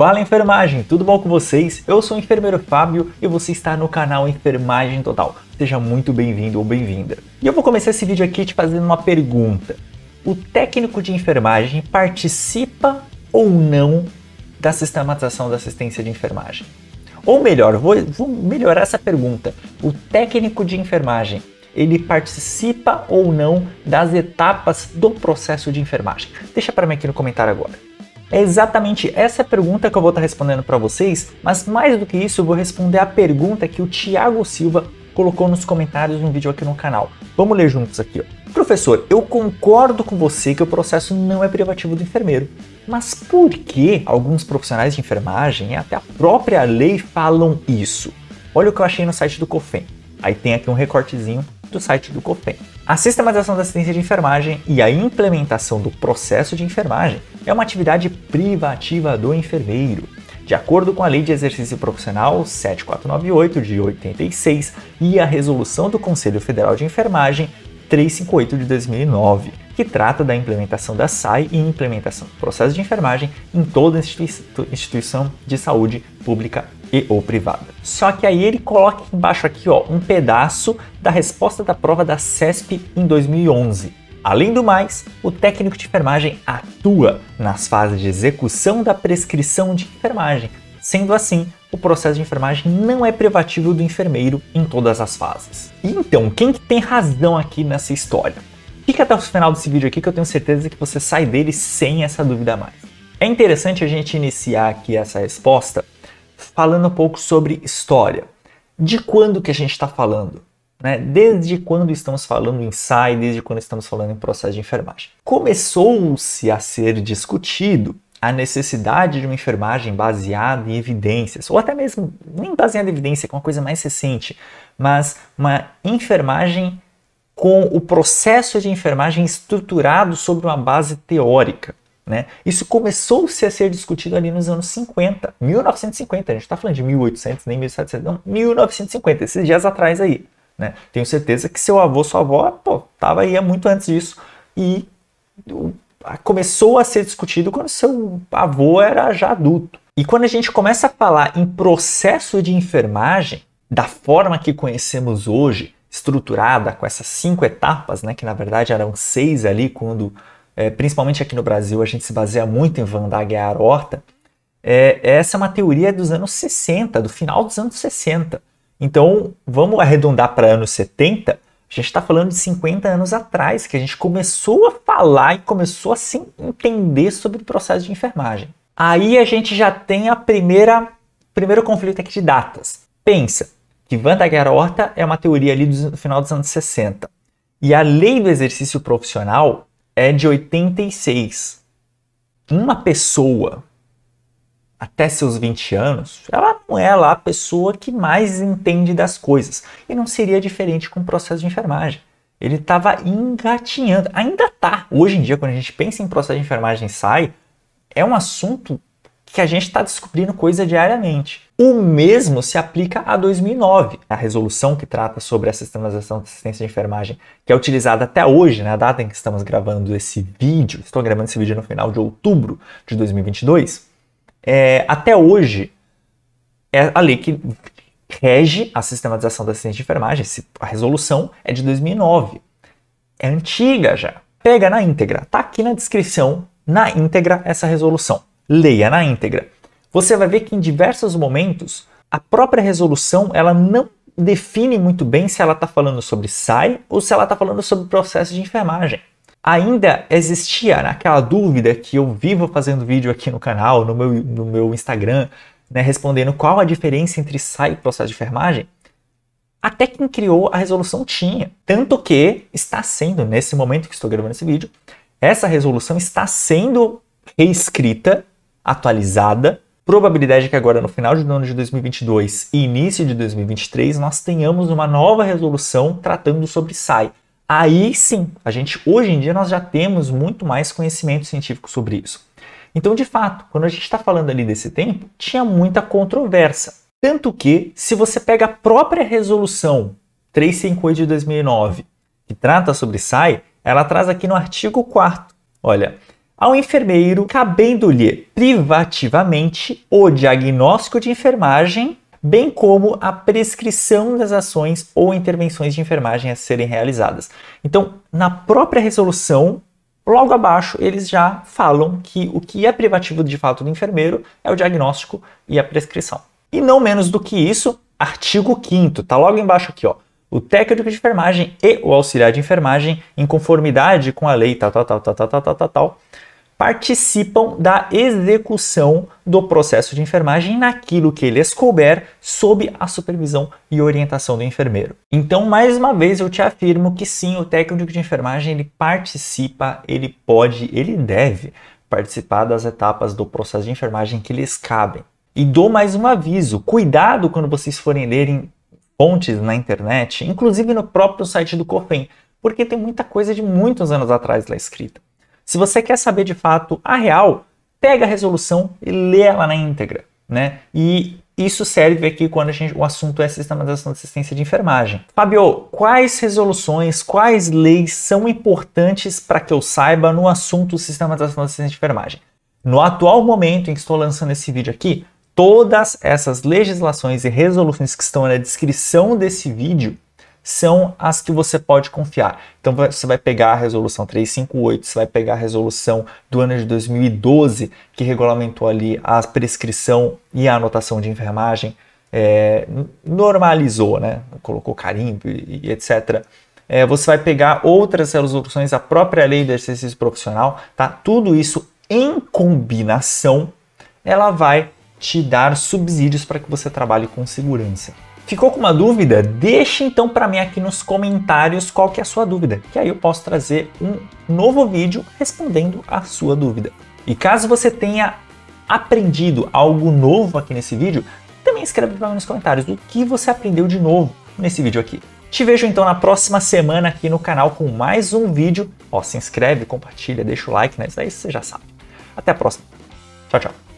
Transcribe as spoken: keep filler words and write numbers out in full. Fala enfermagem, tudo bom com vocês? Eu sou o enfermeiro Fábio e você está no canal Enfermagem Total. Seja muito bem-vindo ou bem-vinda. E eu vou começar esse vídeo aqui te fazendo uma pergunta. O técnico de enfermagem participa ou não da sistematização da assistência de enfermagem? Ou melhor, vou, vou melhorar essa pergunta. O técnico de enfermagem, ele participa ou não das etapas do processo de enfermagem? Deixa para mim aqui no comentário agora. É exatamente essa pergunta que eu vou estar respondendo para vocês, mas mais do que isso, eu vou responder a pergunta que o Thiago Silva colocou nos comentários no vídeo aqui no canal. Vamos ler juntos aqui, ó. Professor, eu concordo com você que o processo não é privativo do enfermeiro, mas por que alguns profissionais de enfermagem e até a própria lei falam isso? Olha o que eu achei no site do COFEN. Aí tem aqui um recortezinho do site do COFEN. A sistematização da assistência de enfermagem e a implementação do processo de enfermagem é uma atividade privativa do enfermeiro. De acordo com a Lei de Exercício Profissional sete mil quatrocentos e noventa e oito de oitenta e seis e a Resolução do Conselho Federal de Enfermagem trezentos e cinquenta e oito de dois mil e nove, que trata da implementação da S A E e implementação do processo de enfermagem em toda instituição de saúde pública e ou privada. Só que aí ele coloca embaixo aqui, ó, um pedaço da resposta da prova da CESP em dois mil e onze. Além do mais, o técnico de enfermagem atua nas fases de execução da prescrição de enfermagem. Sendo assim, o processo de enfermagem não é privativo do enfermeiro em todas as fases. Então, quem que tem razão aqui nessa história? Fica até o final desse vídeo aqui que eu tenho certeza que você sai dele sem essa dúvida a mais. É interessante a gente iniciar aqui essa resposta falando um pouco sobre história. De quando que a gente está falando? Né? Desde quando estamos falando em S A E, desde quando estamos falando em processo de enfermagem? Começou-se a ser discutido a necessidade de uma enfermagem baseada em evidências, ou até mesmo nem baseada em evidência, que é uma coisa mais recente, mas uma enfermagem com o processo de enfermagem estruturado sobre uma base teórica. Né? Isso começou-se a ser discutido ali nos anos cinquenta, mil novecentos e cinquenta, a gente está falando de mil e oitocentos, nem mil e setecentos, não, mil novecentos e cinquenta, esses dias atrás aí. Né? Tenho certeza que seu avô, sua avó, pô, tava aí há muito antes disso e começou a ser discutido quando seu avô era já adulto. E quando a gente começa a falar em processo de enfermagem, da forma que conhecemos hoje, estruturada com essas cinco etapas, né, que na verdade eram seis ali quando... É, principalmente aqui no Brasil, a gente se baseia muito em Wanda Horta. É, essa é uma teoria dos anos sessenta, do final dos anos sessenta. Então, vamos arredondar para anos setenta. A gente está falando de cinquenta anos atrás, que a gente começou a falar e começou a se entender sobre o processo de enfermagem. Aí a gente já tem a primeira primeiro conflito aqui de datas. Pensa que Wanda Horta é uma teoria ali do final dos anos sessenta. E a lei do exercício profissional é de oitenta e seis. Uma pessoa até seus vinte anos, ela não é lá a pessoa que mais entende das coisas. E não seria diferente com o processo de enfermagem. Ele estava engatinhando. Ainda tá. Hoje em dia, quando a gente pensa em processo de enfermagem S A E, é um assunto que a gente está descobrindo coisa diariamente. O mesmo se aplica a dois mil e nove. A resolução que trata sobre a sistematização da assistência de enfermagem, que é utilizada até hoje, na data em que estamos gravando esse vídeo, estou gravando esse vídeo no final de outubro de dois mil e vinte e dois, é, até hoje é a lei que rege a sistematização da assistência de enfermagem, a resolução é de dois mil e nove. É antiga já. Pega na íntegra, tá aqui na descrição, na íntegra essa resolução. Leia na íntegra. Você vai ver que em diversos momentos a própria resolução ela não define muito bem se ela está falando sobre S A E ou se ela está falando sobre processo de enfermagem. Ainda existia aquela dúvida que eu vivo fazendo vídeo aqui no canal, no meu, no meu Instagram, né, respondendo qual a diferença entre S A E e processo de enfermagem. Até quem criou a resolução tinha. Tanto que está sendo, nesse momento que estou gravando esse vídeo, essa resolução está sendo reescrita, atualizada, probabilidade que agora no final do ano de dois mil e vinte e dois e início de dois mil e vinte e três nós tenhamos uma nova resolução tratando sobre S A E. Aí sim, a gente hoje em dia nós já temos muito mais conhecimento científico sobre isso. Então, de fato, quando a gente está falando ali desse tempo, tinha muita controvérsia. Tanto que, se você pega a própria resolução trezentos e cinquenta e oito de dois mil e nove, que trata sobre S A E, ela traz aqui no artigo quarto, olha... ao enfermeiro, cabendo-lhe privativamente o diagnóstico de enfermagem, bem como a prescrição das ações ou intervenções de enfermagem a serem realizadas. Então, na própria resolução, logo abaixo, eles já falam que o que é privativo de fato do enfermeiro é o diagnóstico e a prescrição. E não menos do que isso, artigo quinto, tá logo embaixo aqui, ó. O técnico de enfermagem e o auxiliar de enfermagem, em conformidade com a lei tal, tal, tal, tal, tal, tal, tal, tal, participam da execução do processo de enfermagem naquilo que lhes couber, sob a supervisão e orientação do enfermeiro. Então, mais uma vez, eu te afirmo que sim, o técnico de enfermagem, ele participa, ele pode, ele deve participar das etapas do processo de enfermagem que lhes cabem. E dou mais um aviso, cuidado quando vocês forem lerem fontes na internet, inclusive no próprio site do COFEN, porque tem muita coisa de muitos anos atrás lá escrita. Se você quer saber de fato a real, pega a resolução e lê ela na íntegra, né? E isso serve aqui quando a gente, o assunto é sistematização da assistência de enfermagem. Fábio, quais resoluções, quais leis são importantes para que eu saiba no assunto sistematização da assistência de enfermagem? No atual momento em que estou lançando esse vídeo aqui, todas essas legislações e resoluções que estão na descrição desse vídeo são as que você pode confiar. Então você vai pegar a resolução trezentos e cinquenta e oito, você vai pegar a resolução do ano de dois mil e doze, que regulamentou ali a prescrição e a anotação de enfermagem, é, normalizou, né? Colocou carimbo e, e etcétera. É, você vai pegar outras resoluções, a própria lei do exercício profissional, tá? Tudo isso em combinação, ela vai te dar subsídios para que você trabalhe com segurança. Ficou com uma dúvida? Deixe então para mim aqui nos comentários qual que é a sua dúvida, que aí eu posso trazer um novo vídeo respondendo a sua dúvida. E caso você tenha aprendido algo novo aqui nesse vídeo, também escreve para mim nos comentários o que você aprendeu de novo nesse vídeo aqui. Te vejo então na próxima semana aqui no canal com mais um vídeo. Ó, se inscreve, compartilha, deixa o like, né? Isso daí você já sabe. Até a próxima. Tchau, tchau.